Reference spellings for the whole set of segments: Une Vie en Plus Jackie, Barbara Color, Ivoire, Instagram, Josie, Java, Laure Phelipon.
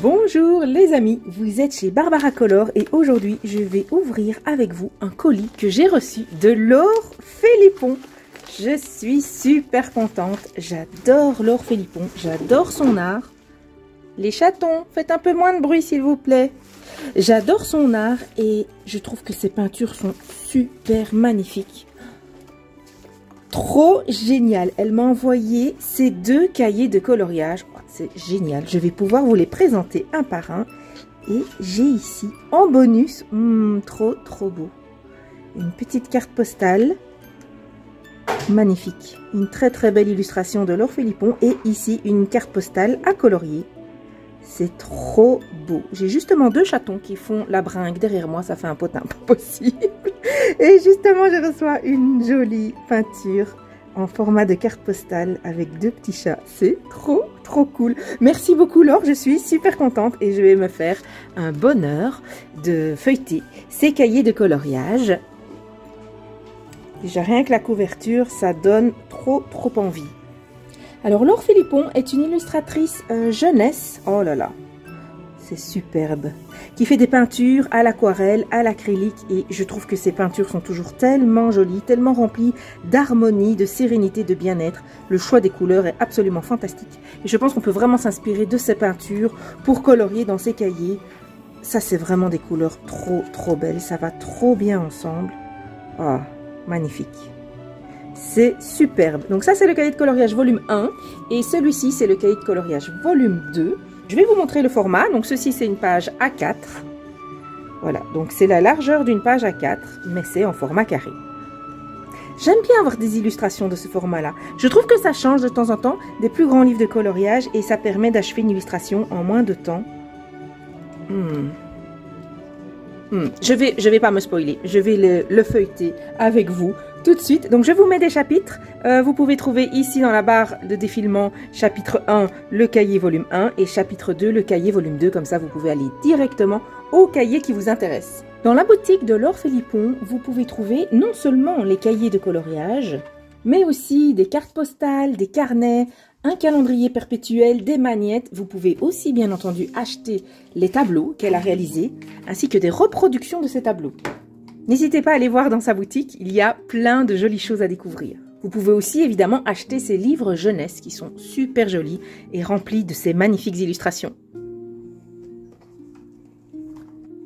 Bonjour les amis, vous êtes chez Barbara Color et aujourd'hui je vais ouvrir avec vous un colis que j'ai reçu de Laure Phelipon. Je suis super contente, j'adore Laure Phelipon, j'adore son art. Les chatons, faites un peu moins de bruit s'il vous plaît. J'adore son art et je trouve que ses peintures sont super magnifiques. Trop génial. Elle m'a envoyé ces deux cahiers de coloriage. C'est génial. Je vais pouvoir vous les présenter un par un. Et j'ai ici en bonus, trop beau, une petite carte postale. Magnifique. Une très belle illustration de Laure Phelipon. Et ici, une carte postale à colorier. C'est trop beau. J'ai justement deux chatons qui font la bringue derrière moi. Ça fait un potin pas possible. Et justement, je reçois une jolie peinture en format de carte postale avec deux petits chats. C'est trop cool. Merci beaucoup Laure, je suis super contente et je vais me faire un bonheur de feuilleter ces cahiers de coloriage. Déjà rien que la couverture, ça donne trop envie. Alors Laure Phelipon est une illustratrice jeunesse. Oh là là, c'est superbe, qui fait des peintures à l'aquarelle, à l'acrylique, et je trouve que ces peintures sont toujours tellement jolies, tellement remplies d'harmonie, de sérénité, de bien-être. Le choix des couleurs est absolument fantastique et je pense qu'on peut vraiment s'inspirer de ces peintures pour colorier dans ces cahiers. Ça, c'est vraiment des couleurs trop belles, ça va trop bien ensemble. Ah, magnifique. C'est superbe. Donc ça, c'est le cahier de coloriage volume 1 et celui-ci, c'est le cahier de coloriage volume 2. Je vais vous montrer le format. Donc ceci, c'est une page A4. Voilà, donc c'est la largeur d'une page A4, mais c'est en format carré. J'aime bien avoir des illustrations de ce format-là. Je trouve que ça change de temps en temps des plus grands livres de coloriage et ça permet d'achever une illustration en moins de temps. Je vais pas me spoiler, je vais le feuilleter avec vous tout de suite. Donc je vous mets des chapitres, vous pouvez trouver ici dans la barre de défilement chapitre 1 le cahier volume 1 et chapitre 2 le cahier volume 2, comme ça vous pouvez aller directement au cahier qui vous intéresse. Dans la boutique de Laure Phelipon, vous pouvez trouver non seulement les cahiers de coloriage, mais aussi des cartes postales, des carnets, un calendrier perpétuel, des magnettes. Vous pouvez aussi bien entendu acheter les tableaux qu'elle a réalisés, ainsi que des reproductions de ces tableaux. N'hésitez pas à aller voir dans sa boutique, il y a plein de jolies choses à découvrir. Vous pouvez aussi évidemment acheter ses livres jeunesse qui sont super jolis et remplis de ces magnifiques illustrations.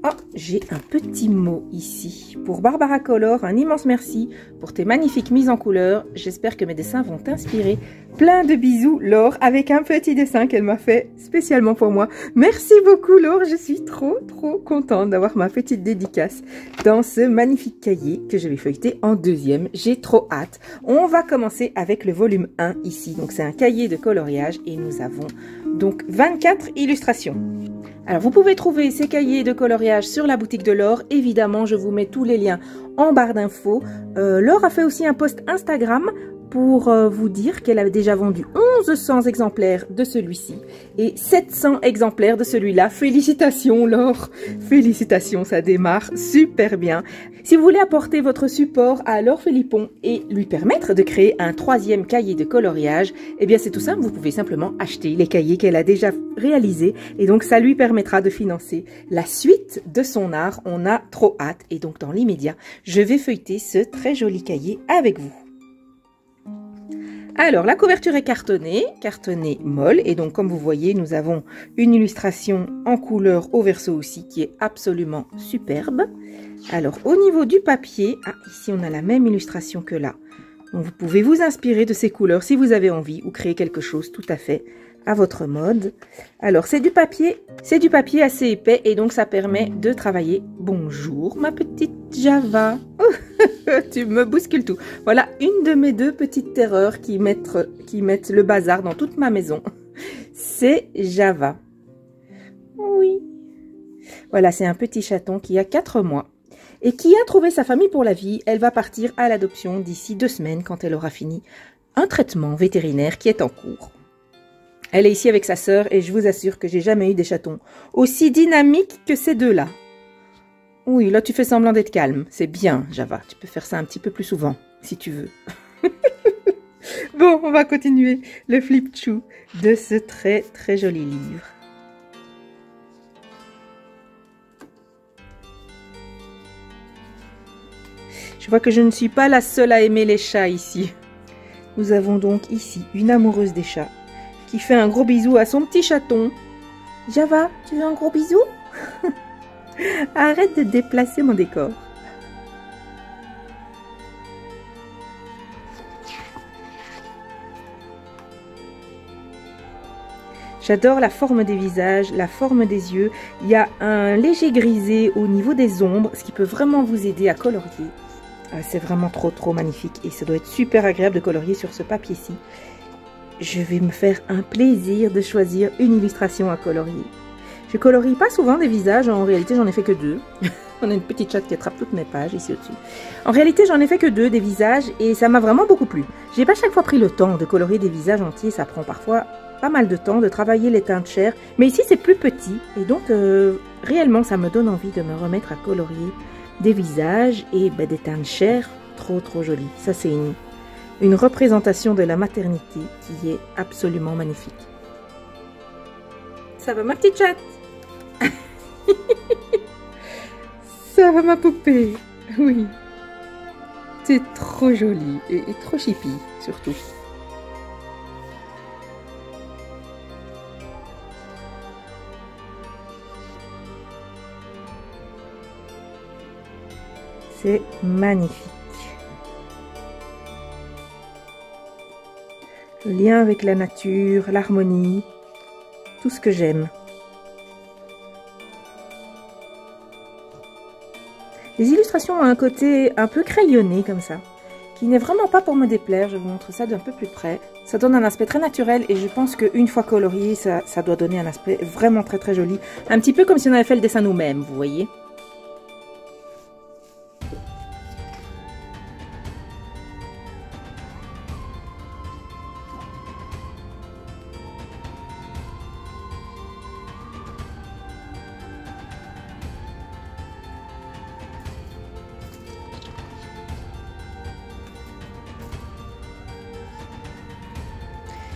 Oh, j'ai un petit mot ici. Pour Barbara Color, un immense merci pour tes magnifiques mises en couleur. J'espère que mes dessins vont t'inspirer. Plein de bisous, Laure, avec un petit dessin qu'elle m'a fait spécialement pour moi. Merci beaucoup, Laure. Je suis trop contente d'avoir ma petite dédicace dans ce magnifique cahier que je vais feuilleter en deuxième. J'ai trop hâte. On va commencer avec le volume 1 ici. Donc, c'est un cahier de coloriage et nous avons donc 24 illustrations. Alors, vous pouvez trouver ces cahiers de coloriage sur la boutique de Laure. Évidemment, je vous mets tous les liens en barre d'infos. Laure a fait aussi un post Instagram pour vous dire qu'elle a déjà vendu 1100 exemplaires de celui-ci et 700 exemplaires de celui-là. Félicitations Laure, félicitations, ça démarre super bien. Si vous voulez apporter votre support à Laure Phelipon et lui permettre de créer un troisième cahier de coloriage, eh bien c'est tout simple, vous pouvez simplement acheter les cahiers qu'elle a déjà réalisés et donc ça lui permettra de financer la suite de son art. On a trop hâte et donc dans l'immédiat, je vais feuilleter ce très joli cahier avec vous. Alors, la couverture est cartonnée molle. Et donc, comme vous voyez, nous avons une illustration en couleur au verso aussi qui est absolument superbe. Alors, au niveau du papier, ici, on a la même illustration que là. Donc, vous pouvez vous inspirer de ces couleurs si vous avez envie ou créer quelque chose tout à fait à votre mode. Alors, c'est du papier assez épais et donc, ça permet de travailler. Bonjour, ma petite Java. Tu me bouscules tout. Voilà une de mes deux petites terreurs qui mettent le bazar dans toute ma maison. C'est Java. Oui. Voilà, c'est un petit chaton qui a 4 mois et qui a trouvé sa famille pour la vie. Elle va partir à l'adoption d'ici 2 semaines quand elle aura fini un traitement vétérinaire qui est en cours. Elle est ici avec sa sœur et je vous assure que j'ai jamais eu des chatons aussi dynamiques que ces deux-là. Oui, là tu fais semblant d'être calme. C'est bien, Java. Tu peux faire ça un petit peu plus souvent, si tu veux. Bon, on va continuer le flip-chou de ce très joli livre. vois que je ne suis pas la seule à aimer les chats ici. Nous avons donc ici une amoureuse des chats qui fait un gros bisou à son petit chaton. Java, tu veux un gros bisou? Arrête de déplacer mon décor. J'adore la forme des visages, la forme des yeux. Il y a un léger grisé au niveau des ombres, ce qui peut vraiment vous aider à colorier. C'est vraiment trop magnifique et ça doit être super agréable de colorier sur ce papier-ci. Je vais me faire un plaisir de choisir une illustration à colorier. Je colorie pas souvent des visages, en réalité j'en ai fait que deux. On a une petite chatte qui attrape toutes mes pages ici au-dessus. En réalité j'en ai fait que deux des visages et ça m'a vraiment beaucoup plu. J'ai pas chaque fois pris le temps de colorier des visages entiers, ça prend parfois pas mal de temps de travailler les teintes chères, mais ici c'est plus petit et donc réellement ça me donne envie de me remettre à colorier des visages et des teintes chères trop jolies. Ça c'est une représentation de la maternité qui est absolument magnifique. Ça va ma petite chatte? Ça va ma poupée? Oui. C'est trop joli et trop chippy surtout. C'est magnifique. Le lien avec la nature, l'harmonie, tout ce que j'aime. Les illustrations ont un côté un peu crayonné comme ça, qui n'est vraiment pas pour me déplaire, je vous montre ça d'un peu plus près. Ça donne un aspect très naturel et je pense qu'une fois colorié, ça doit donner un aspect vraiment très joli. Un petit peu comme si on avait fait le dessin nous-mêmes, vous voyez ?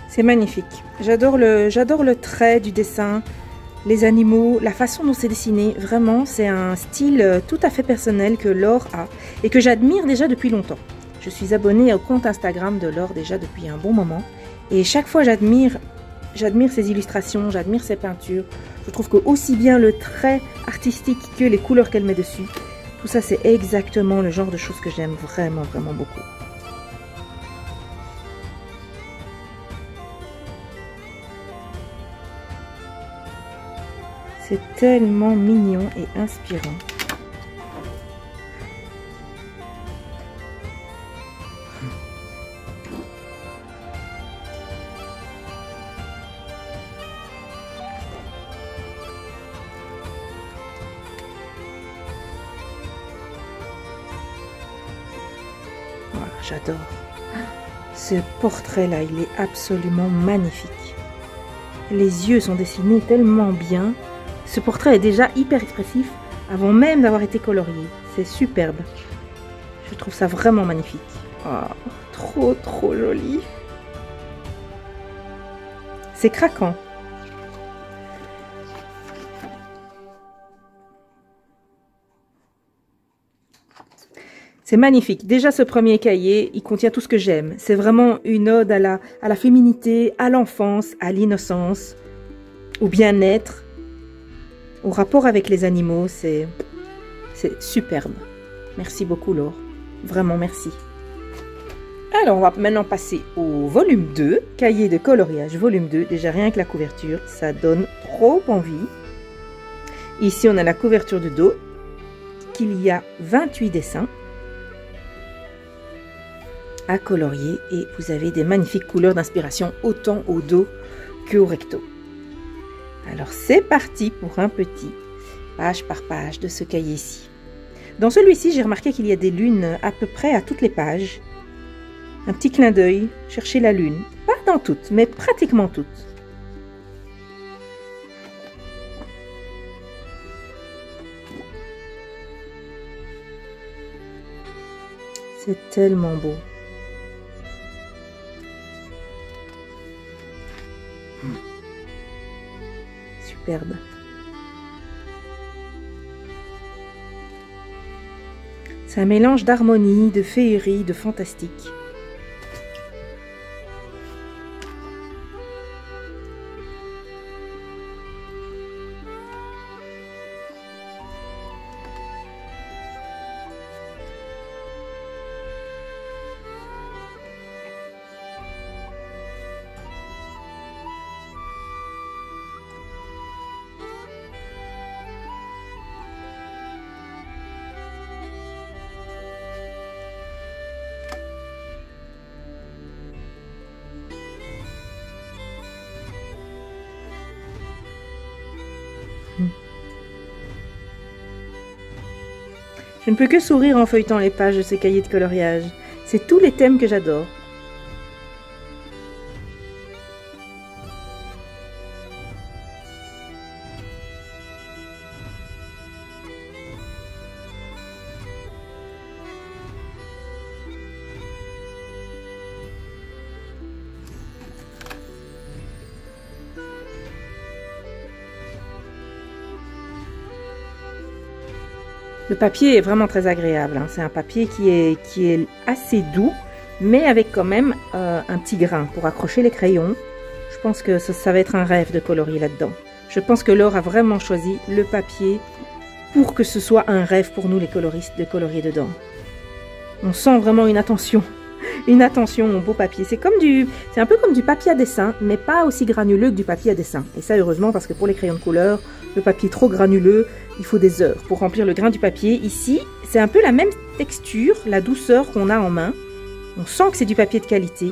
C'est magnifique. J'adore le trait du dessin, les animaux, la façon dont c'est dessiné. Vraiment, c'est un style tout à fait personnel que Laure a et que j'admire déjà depuis longtemps. Je suis abonnée au compte Instagram de Laure déjà depuis un bon moment. Et chaque fois, j'admire ses illustrations, j'admire ses peintures. Je trouve que aussi bien le trait artistique que les couleurs qu'elle met dessus, tout ça, c'est exactement le genre de choses que j'aime vraiment beaucoup. C'est tellement mignon et inspirant. Voilà, j'adore. Ce portrait-là, il est absolument magnifique. Les yeux sont dessinés tellement bien. Ce portrait est déjà hyper expressif avant même d'avoir été colorié. C'est superbe. Je trouve ça vraiment magnifique. Oh, trop joli. C'est craquant. C'est magnifique. Déjà ce premier cahier, il contient tout ce que j'aime. C'est vraiment une ode à la féminité, à l'enfance, à l'innocence, au bien-être. Au rapport avec les animaux, c'est superbe. Merci beaucoup, Laure. Vraiment, merci. Alors, on va maintenant passer au volume 2, cahier de coloriage, volume 2. Déjà, rien que la couverture, ça donne trop envie. Ici, on a la couverture de dos, qu'il y a 28 dessins à colorier. Et vous avez des magnifiques couleurs d'inspiration, autant au dos qu'au recto. Alors c'est parti pour un petit page par page de ce cahier-ci. Dans celui-ci, j'ai remarqué qu'il y a des lunes à peu près à toutes les pages. Un petit clin d'œil, cherchez la lune. Pas dans toutes, mais pratiquement toutes. C'est tellement beau. Superbe. C'est un mélange d'harmonie, de féerie, de fantastique. Je ne peux que sourire en feuilletant les pages de ce cahier de coloriage. C'est tous les thèmes que j'adore. Le papier est vraiment très agréable, hein. C'est un papier qui est assez doux, mais avec quand même un petit grain pour accrocher les crayons. Je pense que ça va être un rêve de colorier là-dedans. Je pense que Laure a vraiment choisi le papier pour que ce soit un rêve pour nous les coloristes de colorier dedans. On sent vraiment une attention au beau papier. C'est un peu comme du papier à dessin, mais pas aussi granuleux que du papier à dessin. Et ça heureusement parce que pour les crayons de couleur, le papier trop granuleux, il faut des heures pour remplir le grain du papier. Ici, c'est un peu la même texture, la douceur qu'on a en main. On sent que c'est du papier de qualité,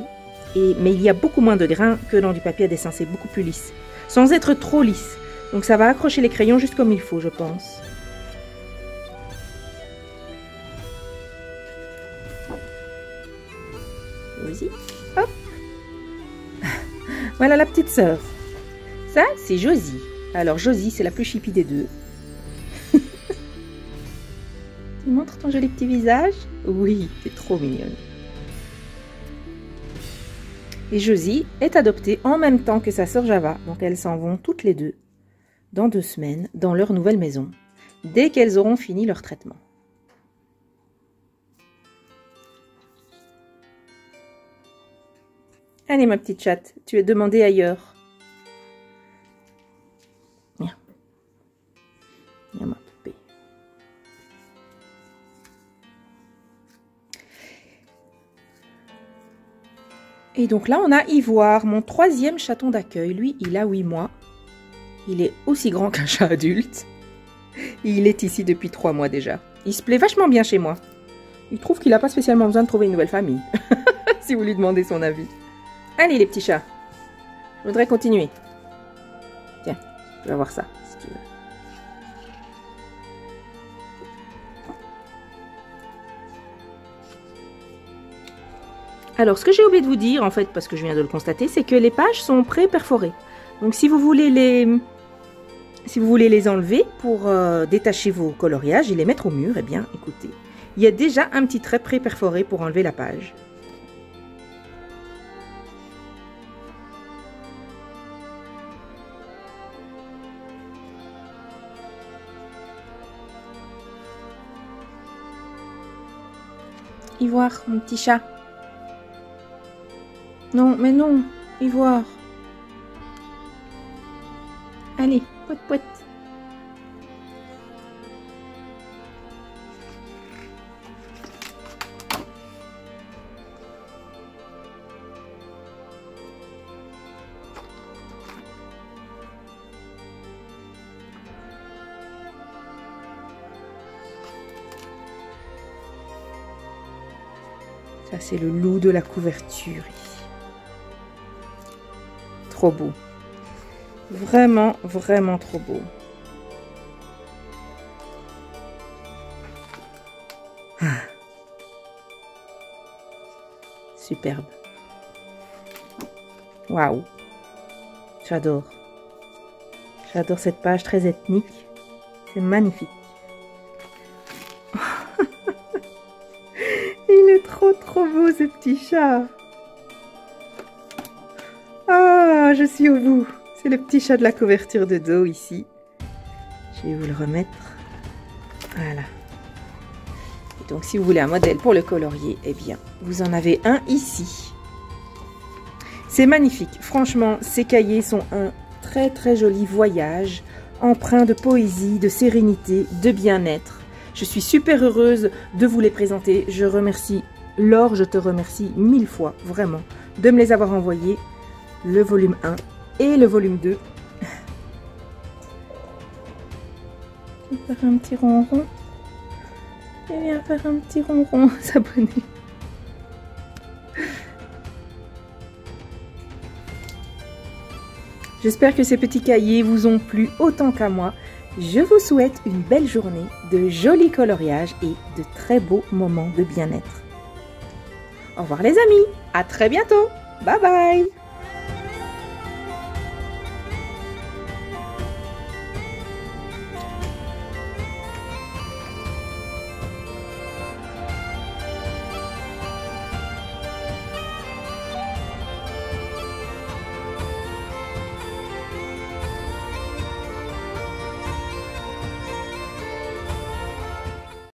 mais il y a beaucoup moins de grains que dans du papier à dessin. C'est beaucoup plus lisse, sans être trop lisse. Donc ça va accrocher les crayons juste comme il faut, je pense. Vas-y, hop. Voilà la petite sœur. Ça, c'est Josie. Alors Josie, c'est la plus chippie des deux. Tu montres ton joli petit visage? Oui, c'est trop mignonne. Et Josie est adoptée en même temps que sa sœur Java. Donc elles s'en vont toutes les deux dans 2 semaines dans leur nouvelle maison, dès qu'elles auront fini leur traitement. Allez ma petite chatte, tu es demandée ailleurs. Viens. Viens ma poupée. Et donc là on a Ivoire, mon 3e chaton d'accueil. Lui, il a 8 mois. Il est aussi grand qu'un chat adulte. Il est ici depuis 3 mois déjà. Il se plaît vachement bien chez moi. Il trouve qu'il n'a pas spécialement besoin de trouver une nouvelle famille. Si vous lui demandez son avis. Allez les petits chats, je voudrais continuer. Tiens, tu vas voir ça, si tu veux. Alors, ce que j'ai oublié de vous dire, en fait, parce que je viens de le constater, c'est que les pages sont pré-perforées. Donc, si vous voulez les enlever pour détacher vos coloriages et les mettre au mur, eh bien, écoutez, il y a déjà un petit trait pré-perforé pour enlever la page. Ivoire, mon petit chat. Non, mais non, Ivoire. Allez, pouet, pouet. Ça, c'est le loup de la couverture ici. Trop beau. Vraiment, vraiment trop beau. Ah. Superbe. Waouh. J'adore. J'adore cette page très ethnique. C'est magnifique. Trop beau ce petit chat. Ah, je suis au bout. C'est le petit chat de la couverture de dos ici. Je vais vous le remettre. Voilà. Et donc si vous voulez un modèle pour le colorier, eh bien vous en avez un ici. C'est magnifique, franchement ces cahiers sont un très très joli voyage, empreint de poésie, de sérénité, de bien-être. Je suis super heureuse de vous les présenter. Je remercie Laure, je te remercie mille fois, vraiment, de me les avoir envoyés, le volume 1 et le volume 2. Je vais faire un petit ronron. Et viens faire un petit ronron aux abonnés. J'espère que ces petits cahiers vous ont plu autant qu'à moi. Je vous souhaite une belle journée, de jolis coloriages et de très beaux moments de bien-être. Au revoir les amis, à très bientôt. Bye bye.